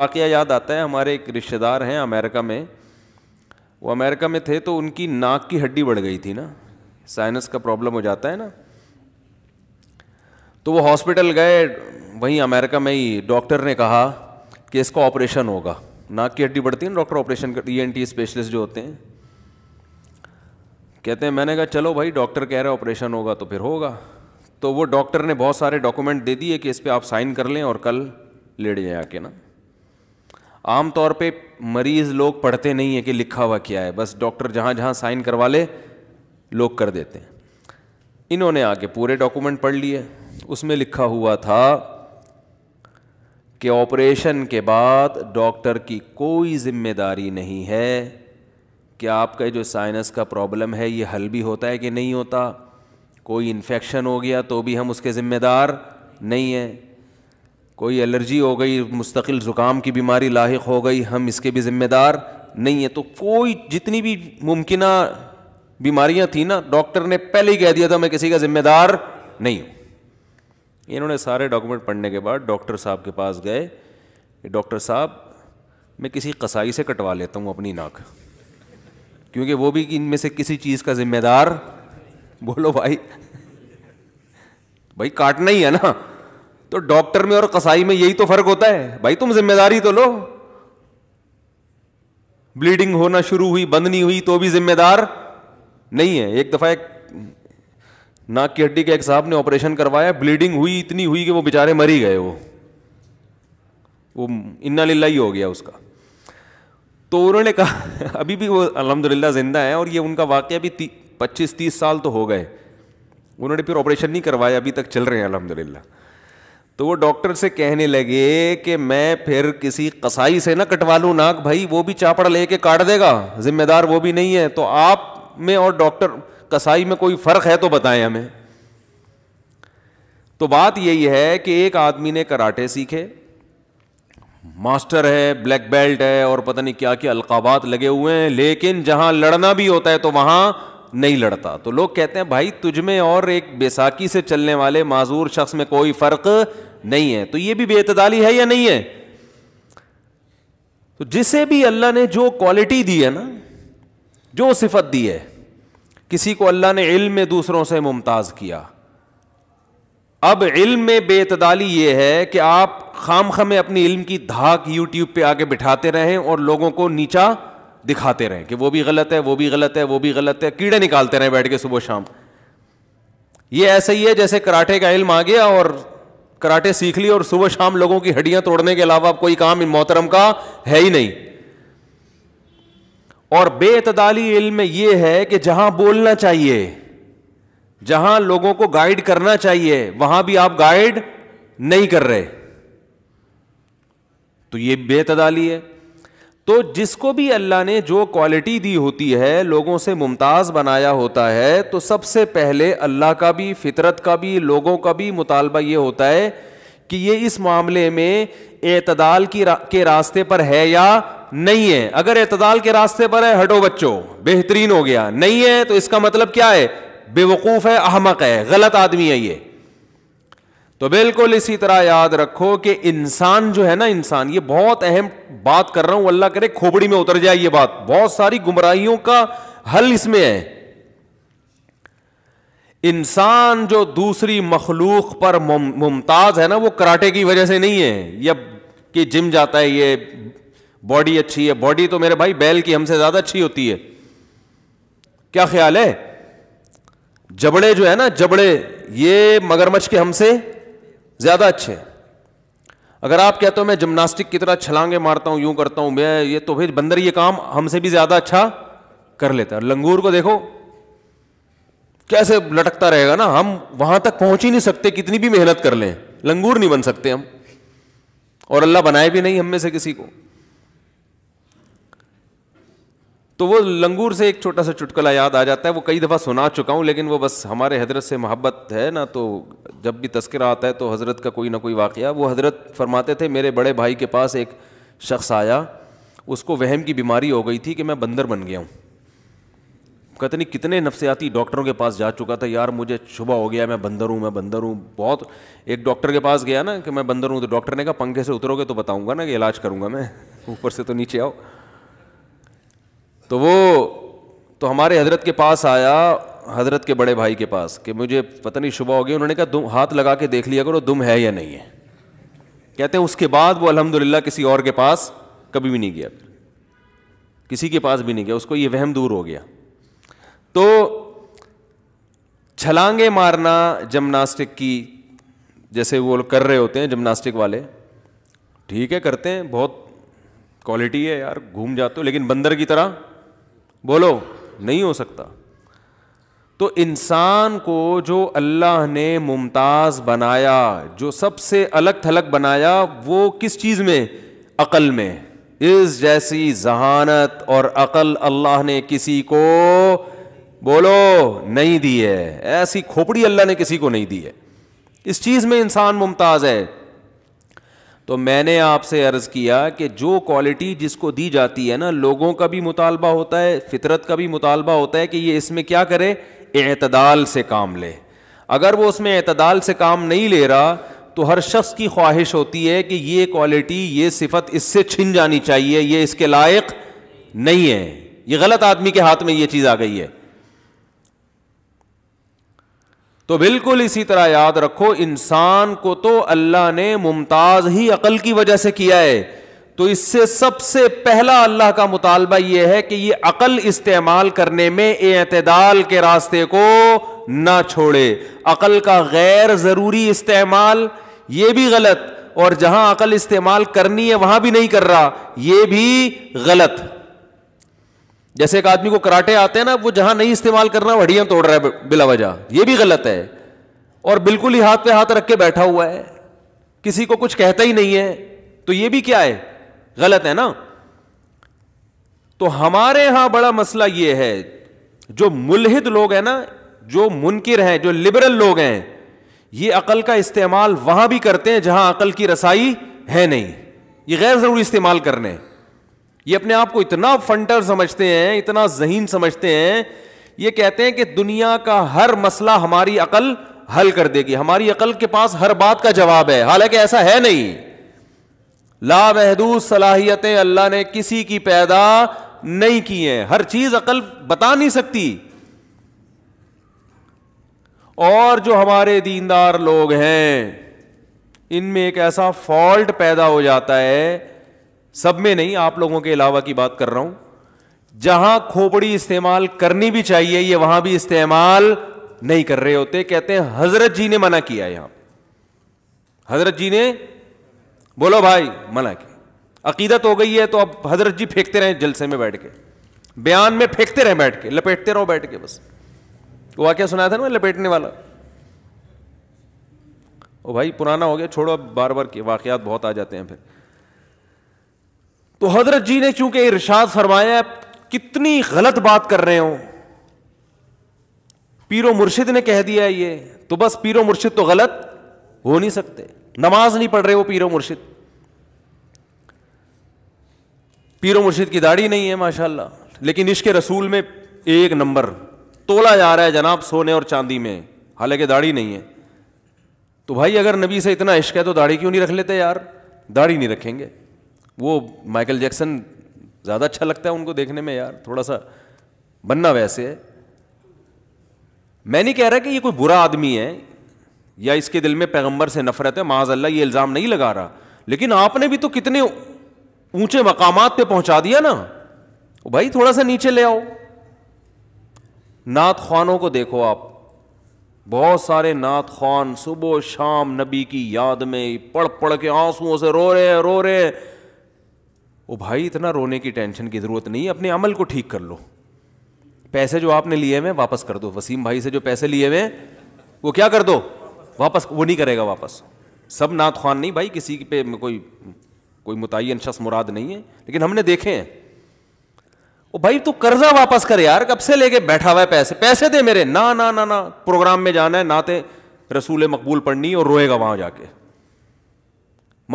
वाक़या याद आता है, हमारे एक रिश्तेदार हैं अमेरिका में, वो अमेरिका में थे तो उनकी नाक की हड्डी बढ़ गई थी ना, साइनस का प्रॉब्लम हो जाता है ना, तो वो हॉस्पिटल गए, वहीं अमेरिका में ही डॉक्टर ने कहा कि इसका ऑपरेशन होगा, नाक की हड्डी बढ़ती है ना, डॉक्टर ऑपरेशन करते, ENT स्पेशलिस्ट जो होते हैं, कहते हैं मैंने कहा चलो भाई डॉक्टर कह रहे ऑपरेशन होगा तो फिर होगा। तो वो डॉक्टर ने बहुत सारे डॉक्यूमेंट दे दिए कि इस पर आप साइन कर लें और कल लेट जाए आके ना। आम तौर पे मरीज़ लोग पढ़ते नहीं है कि लिखा हुआ क्या है, बस डॉक्टर जहाँ जहाँ साइन करवा ले लोग कर देते हैं। इन्होंने आके पूरे डॉक्यूमेंट पढ़ लिए, उसमें लिखा हुआ था कि ऑपरेशन के बाद डॉक्टर की कोई जिम्मेदारी नहीं है कि आपका जो साइनस का प्रॉब्लम है ये हल भी होता है कि नहीं होता, कोई इन्फेक्शन हो गया तो भी हम उसके ज़िम्मेदार नहीं हैं, कोई एलर्जी हो गई, मुस्तकिल ज़ुकाम की बीमारी लाहिक हो गई, हम इसके भी ज़िम्मेदार नहीं है। तो कोई जितनी भी मुमकिन बीमारियां थी ना, डॉक्टर ने पहले ही कह दिया था मैं किसी का ज़िम्मेदार नहीं हूँ। इन्होंने सारे डॉक्यूमेंट पढ़ने के बाद डॉक्टर साहब के पास गए कि डॉक्टर साहब मैं किसी कसाई से कटवा लेता हूँ अपनी नाक, क्योंकि वो भी इनमें से किसी चीज़ का ज़िम्मेदार। बोलो भाई, भाई काटना ही है ना, तो डॉक्टर में और कसाई में यही तो फ़र्क होता है, भाई तुम जिम्मेदारी तो लो। ब्लीडिंग होना शुरू हुई, बंद नहीं हुई तो भी जिम्मेदार नहीं है। एक दफ़ा एक नाक की हड्डी के एक साहब ने ऑपरेशन करवाया, ब्लीडिंग हुई, इतनी हुई कि वो बेचारे मर ही गए, वो इन्ना लिल्लाही हो गया उसका। तो उन्होंने कहा, अभी भी वो अल्हम्दुलिल्लाह जिंदा है, और ये उनका वाक़या भी 25-30 साल तो हो गए, उन्होंने फिर ऑपरेशन नहीं करवाया, अभी तक चल रहे हैं अल्हम्दुलिल्लाह। तो वो डॉक्टर से कहने लगे कि मैं फिर किसी कसाई से ना कटवा लूँ नाक, भाई वो भी चापड़ लेके काट देगा, जिम्मेदार वो भी नहीं है, तो आप में और डॉक्टर कसाई में कोई फ़र्क है तो बताएं हमें। तो बात यही है कि एक आदमी ने कराटे सीखे, मास्टर है, ब्लैक बेल्ट है, और पता नहीं क्या क्या अलकाबात लगे हुए हैं, लेकिन जहां लड़ना भी होता है तो वहां नहीं लड़ता। तो लोग कहते हैं भाई तुझमें और एक बैसाखी से चलने वाले माजूर शख्स में कोई फ़र्क नहीं है। तो ये भी बेइतदाली है या नहीं है? तो जिसे भी अल्लाह ने जो क्वालिटी दी है ना, जो सिफत दी है, किसी को अल्लाह ने इल्म में दूसरों से मुमताज़ किया। अब इल्म में बेतदाली ये है कि आप खामखा में अपनी इल्म की धाक यूट्यूब पे आके बिठाते रहें और लोगों को नीचा दिखाते रहें कि वो भी गलत है, वो भी गलत है, वो भी गलत है, कीड़े निकालते रहें बैठ के सुबह शाम। ये ऐसे ही है जैसे कराटे का इल्म आ गया और कराटे सीख ली और सुबह शाम लोगों की हड्डियाँ तोड़ने के अलावा कोई काम मोहतरम का है ही नहीं। और बेतदाली इल्म में ये है कि जहां बोलना चाहिए, जहां लोगों को गाइड करना चाहिए, वहां भी आप गाइड नहीं कर रहे, तो ये बेतदाली है। तो जिसको भी अल्लाह ने जो क्वालिटी दी होती है, लोगों से मुमताज़ बनाया होता है, तो सबसे पहले अल्लाह का भी, फितरत का भी, लोगों का भी मुतालबा ये होता है कि ये इस मामले में एतदाल के रास्ते पर है या नहीं है। अगर एतदाल के रास्ते पर है, हटो बच्चों बेहतरीन हो गया, नहीं है तो इसका मतलब क्या है? बेवकूफ़ है, अहमक है, गलत आदमी है ये। तो बिल्कुल इसी तरह याद रखो कि इंसान जो है ना, इंसान, ये बहुत अहम बात कर रहा हूं, अल्लाह करे खोपड़ी में उतर जाए ये बात, बहुत सारी गुमराहियों का हल इसमें है। इंसान जो दूसरी मखलूक पर मुमताज है ना, वो कराटे की वजह से नहीं है या कि जिम जाता है, ये बॉडी अच्छी है। बॉडी तो मेरे भाई बैल की हमसे ज्यादा अच्छी होती है, क्या ख्याल है? जबड़े जो है ना, जबड़े ये मगरमच्छ के हमसे ज्यादा अच्छे हैं। अगर आप कहते हो मैं जिम्नास्टिक की तरह छलांगे मारता हूं, यूं करता हूं मैं ये, तो फिर बंदर ये काम हमसे भी ज्यादा अच्छा कर लेता है। लंगूर को देखो कैसे लटकता रहेगा ना, हम वहां तक पहुंच ही नहीं सकते कितनी भी मेहनत कर लें, लंगूर नहीं बन सकते हम, और अल्लाह बनाए भी नहीं हम में से किसी को। तो वो लंगूर से एक छोटा सा चुटकुला याद आ जाता है, वो कई दफ़ा सुना चुका हूँ, लेकिन वो बस हमारे हजरत से मोहब्बत है ना, तो जब भी तस्करा आता है तो हजरत का कोई ना कोई वाक़या। वो हजरत फरमाते थे मेरे बड़े भाई के पास एक शख्स आया, उसको वहम की बीमारी हो गई थी कि मैं बंदर बन गया हूँ, कहते नहीं कितने नफसियाती डॉक्टरों के पास जा चुका था, यार मुझे शुबा हो गया मैं बंदर हूँ। बहुत एक डॉक्टर के पास गया ना कि मैं बंदर हूँ, तो डॉक्टर ने कहा पंखे से उतरोगे तो बताऊँगा ना कि इलाज करूँगा मैं, ऊपर से तो नीचे आओ। तो वो तो हमारे हजरत के पास आया, हजरत के बड़े भाई के पास, कि मुझे पता नहीं शुबा हो गया। उन्होंने कहा दुम हाथ लगा के देख लिया करो दुम है या नहीं है। कहते हैं उसके बाद वो अल्हम्दुलिल्लाह किसी और के पास कभी भी नहीं गया, किसी के पास भी नहीं गया, उसको ये वहम दूर हो गया। तो छलांगे मारना जिम्नास्टिक की, जैसे वो लोग कर रहे होते हैं जिम्नास्टिक वाले, ठीक है करते हैं, बहुत क्वालिटी है यार, घूम जाते हो, लेकिन बंदर की तरह बोलो नहीं हो सकता। तो इंसान को जो अल्लाह ने मुमताज़ बनाया, जो सबसे अलग थलग बनाया, वो किस चीज़ में? अक़ल में। इस जैसी जहानत और अक़ल अल्लाह ने किसी को बोलो नहीं दी है, ऐसी खोपड़ी अल्लाह ने किसी को नहीं दी है, इस चीज़ में इंसान मुमताज़ है। तो मैंने आपसे अर्ज़ किया कि जो क्वालिटी जिसको दी जाती है ना, लोगों का भी मुतालबा होता है, फितरत का भी मुतालबा होता है कि ये इसमें क्या करे, एतदाल से काम ले। अगर वो उसमें एतदाल से काम नहीं ले रहा तो हर शख्स की ख्वाहिश होती है कि ये क्वालिटी, ये सिफत इससे छिन जानी चाहिए, ये इसके लायक नहीं है, ये गलत आदमी के हाथ में ये चीज़ आ गई है। तो बिल्कुल इसी तरह याद रखो, इंसान को तो अल्लाह ने मुमताज़ ही अक़ल की वजह से किया है। तो इससे सबसे पहला अल्लाह का मुतालबा यह है कि ये अक़ल इस्तेमाल करने में एतदाल के रास्ते को ना छोड़े। अक़ल का गैर ज़रूरी इस्तेमाल ये भी गलत, और जहां अक़ल इस्तेमाल करनी है वहां भी नहीं कर रहा, ये भी गलत। जैसे एक आदमी को कराटे आते हैं ना, वो जहां नहीं इस्तेमाल करना हड्डियां तोड़ रहा है बिला वजह, ये भी गलत है। और बिल्कुल ही हाथ पे हाथ रख के बैठा हुआ है, किसी को कुछ कहता ही नहीं है, तो ये भी क्या है, गलत है ना। तो हमारे यहां बड़ा मसला ये है, जो मुल्हिद लोग हैं ना, जो मुनकिर हैं, जो लिबरल लोग हैं, ये अकल का इस्तेमाल वहां भी करते हैं जहां अकल की रसाई है नहीं, ये गैर जरूरी इस्तेमाल करने। ये अपने आप को इतना फंटर समझते हैं, इतना ज़हीन समझते हैं, ये कहते हैं कि दुनिया का हर मसला हमारी अकल हल कर देगी, हमारी अकल के पास हर बात का जवाब है। हालांकि ऐसा है नहीं, लामहदूद सलाहियतें अल्लाह ने किसी की पैदा नहीं की हैं, हर चीज अकल बता नहीं सकती। और जो हमारे दीनदार लोग हैं, इनमें एक ऐसा फॉल्ट पैदा हो जाता है, सब में नहीं, आप लोगों के अलावा की बात कर रहा हूं, जहां खोपड़ी इस्तेमाल करनी भी चाहिए ये वहां भी इस्तेमाल नहीं कर रहे होते। कहते हैं हजरत जी ने मना किया, यहां हजरत जी ने बोलो भाई मना किया, अकीदत हो गई है तो अब हजरत जी फेंकते रहे जलसे में बैठ के, बयान में फेंकते रहे बैठ के, लपेटते रहो बैठ के, बस वो वाकया सुनाया था ना लपेटने वाला, ओ भाई पुराना हो गया छोड़ो, अब बार बार के वाकयात बहुत आ जाते हैं फिर। तो हजरत जी ने चूंकि इरशाद फरमाया, कितनी गलत बात कर रहे हो, पीरो मुर्शिद ने कह दिया ये, तो बस पीरो मुर्शिद तो गलत हो नहीं सकते, नमाज नहीं पढ़ रहे वो पीरो मुर्शिद, पीरो मुर्शिद की दाढ़ी नहीं है माशाल्लाह, लेकिन इश्क रसूल में एक नंबर तोला जा रहा है जनाब सोने और चांदी में, हालांकि दाढ़ी नहीं है। तो भाई अगर नबी से इतना इश्क है तो दाढ़ी क्यों नहीं रख लेते यार, दाढ़ी नहीं रखेंगे, वो माइकल जैक्सन ज़्यादा अच्छा लगता है उनको देखने में यार, थोड़ा सा बनना वैसे है। मैं नहीं कह रहा कि ये कोई बुरा आदमी है या इसके दिल में पैगंबर से नफरत है, माज़ अल्लाह ये इल्ज़ाम नहीं लगा रहा, लेकिन आपने भी तो कितने ऊंचे मकामात पे पहुंचा दिया ना, भाई थोड़ा सा नीचे ले आओ। नात ख्वानों को देखो आप, बहुत सारे नात ख्वान सुबह शाम नबी की याद में पढ़ पढ़ के आंसुओं से रो रहे हैं। ओ भाई इतना रोने की टेंशन की ज़रूरत नहीं है, अपने अमल को ठीक कर लो, पैसे जो आपने लिए हुए वापस कर दो, वसीम भाई से जो पैसे लिए हुए वो क्या कर दो वापस, वो नहीं करेगा वापस। सब नात ख्वान नहीं भाई, किसी पे कोई मुतय्यन शख्स मुराद नहीं है, लेकिन हमने देखे हैं। ओ भाई तू कर्जा वापस कर यार, कब से लेके बैठा हुआ है, पैसे दे मेरे, ना ना ना ना, प्रोग्राम में जाना है, नाते रसूल मकबूल पढ़नी, और रोएगा वहाँ जाके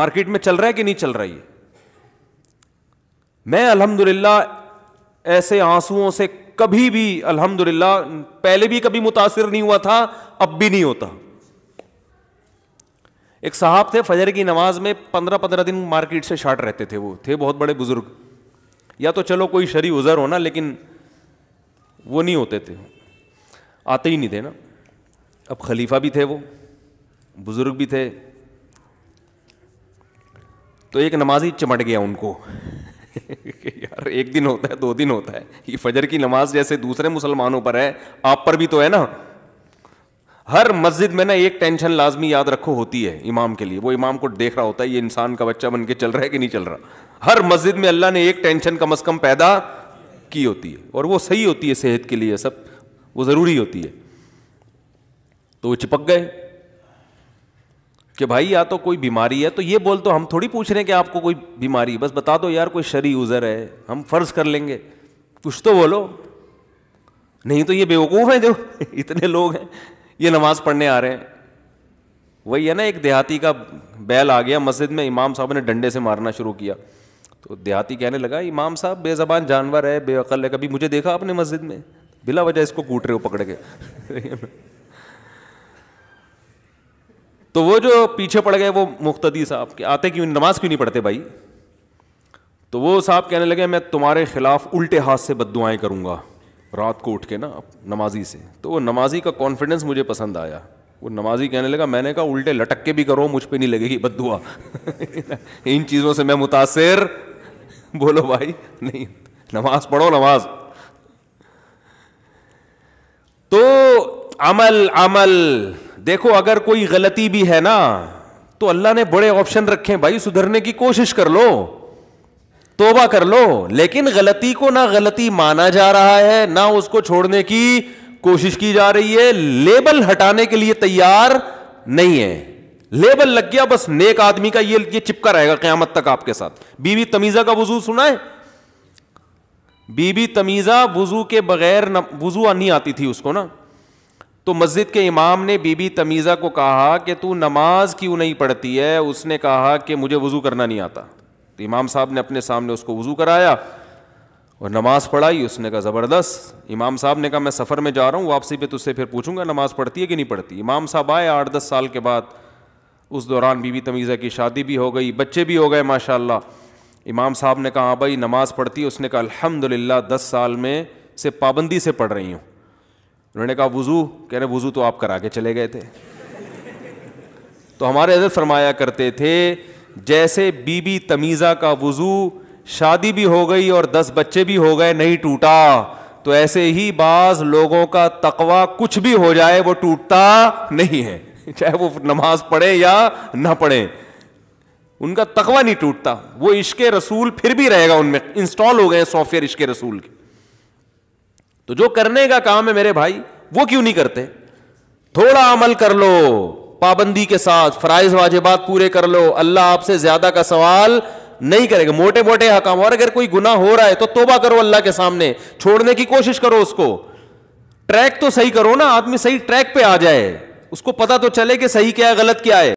मार्केट में चल रहा है कि नहीं चल रहा है। मैं अल्हम्दुलिल्लाह ऐसे आंसुओं से कभी भी अल्हम्दुलिल्लाह पहले भी कभी मुतासिर नहीं हुआ था, अब भी नहीं होता। एक साहब थे, फजर की नमाज में 15-15 दिन मार्केट से शार्ट रहते थे। वो थे बहुत बड़े बुजुर्ग, या तो चलो कोई शरी उजर होना, लेकिन वो नहीं होते थे, आते ही नहीं थे ना। अब खलीफा भी थे, वो बुजुर्ग भी थे। तो एक नमाजी चिमट गया उनको यार एक दिन होता है, 2 दिन होता है, ये फजर की नमाज जैसे दूसरे मुसलमानों पर है, आप पर भी तो है ना। हर मस्जिद में ना एक टेंशन लाजमी याद रखो होती है इमाम के लिए, वो इमाम को देख रहा होता है ये इंसान का बच्चा बन के चल रहा है कि नहीं चल रहा। हर मस्जिद में अल्लाह ने एक टेंशन कम से कम पैदा की होती है, और वो सही होती है, सेहत के लिए सब वो ज़रूरी होती है। तो वो चिपक गए कि भाई या तो कोई बीमारी है, तो ये बोल तो हम थोड़ी पूछ रहे हैं कि आपको कोई बीमारी है, बस बता दो यार कोई शरी उज़र है, हम फ़र्ज़ कर लेंगे, कुछ तो बोलो, नहीं तो ये बेवकूफ़ हैं जो इतने लोग हैं ये नमाज़ पढ़ने आ रहे हैं। वही है ना, एक देहाती का बैल आ गया मस्जिद में, इमाम साहब ने डंडे से मारना शुरू किया। तो देहाती कहने लगा इमाम साहब बेज़बान जानवर है, बेअकल है, कभी मुझे देखा आपने मस्जिद में? बिला वजह इसको कूट रहे हो पकड़ के तो वो जो पीछे पड़ गए वो मुख्तदी साहब के, आते क्यों नमाज क्यों नहीं पढ़ते भाई? तो वो साहब कहने लगे मैं तुम्हारे खिलाफ उल्टे हाथ से बद्दुआएं करूंगा रात को उठ के ना नमाजी से। तो वो नमाजी का कॉन्फिडेंस मुझे पसंद आया। वो नमाजी कहने लगा मैंने कहा उल्टे लटक के भी करो, मुझ पे नहीं लगेगी बद्दुआ इन चीज़ों से मैं मुतासिर बोलो भाई नहीं, नमाज पढ़ो नमाज। तो अमल अमल देखो, अगर कोई गलती भी है ना तो अल्लाह ने बड़े ऑप्शन रखे हैं भाई, सुधरने की कोशिश कर लो, तोबा कर लो, लेकिन गलती को ना गलती माना जा रहा है, ना उसको छोड़ने की कोशिश की जा रही है, लेबल हटाने के लिए तैयार नहीं है। लेबल लग गया बस नेक आदमी का, ये चिपका रहेगा क़यामत तक आपके साथ। बीवी तमीज़ा का वुज़ू सुना है? बीबी तमीज़ा वुज़ू के बगैर वुज़ू नहीं आती थी उसको ना, तो मस्जिद के इमाम ने बीबी तमीज़ा को कहा कि तू नमाज क्यों नहीं पढ़ती है? उसने कहा कि मुझे वज़ू करना नहीं आता। तो इमाम साहब ने अपने सामने उसको वज़ू कराया और नमाज़ पढ़ाई। उसने कहा ज़बरदस्त। इमाम साहब ने कहा मैं सफ़र में जा रहा हूँ, वापसी पे तुझसे फिर पूछूंगा नमाज पढ़ती है कि नहीं पढ़ती। इमाम साहब आए 8-10 साल के बाद। उस दौरान बीबी तमीज़ा की शादी भी हो गई, बच्चे भी हो गए माशाल्लाह। इमाम साहब ने कहा हाँ भाई नमाज़ पढ़ती है? उसने कहा अल्हम्दुलिल्लाह 10 साल में से पाबंदी से पढ़ रही हूँ। उन्होंने कहा वुज़ू? कह रहे वुज़ू तो आप करा के चले गए थे। तो हमारे हज़रत फरमाया करते थे जैसे बीबी तमीज़ा का वुज़ू शादी भी हो गई और 10 बच्चे भी हो गए नहीं टूटा, तो ऐसे ही बाज़ लोगों का तकवा कुछ भी हो जाए वो टूटता नहीं है, चाहे वो नमाज पढ़े या ना पढ़े, उनका तकवा नहीं टूटता, वो इश्क़े रसूल फिर भी रहेगा उनमें, इंस्टॉल हो गए हैं सॉफ्टवेयर इश्क़े रसूल के। तो जो करने का काम है मेरे भाई वो क्यों नहीं करते? थोड़ा अमल कर लो पाबंदी के साथ, फराइज वाजिबात पूरे कर लो, अल्लाह आपसे ज्यादा का सवाल नहीं करेगा, मोटे मोटे हकाम। और अगर कोई गुनाह हो रहा है तो तोबा करो अल्लाह के सामने, छोड़ने की कोशिश करो उसको, ट्रैक तो सही करो ना, आदमी सही ट्रैक पे आ जाए, उसको पता तो चले कि सही क्या है गलत क्या है।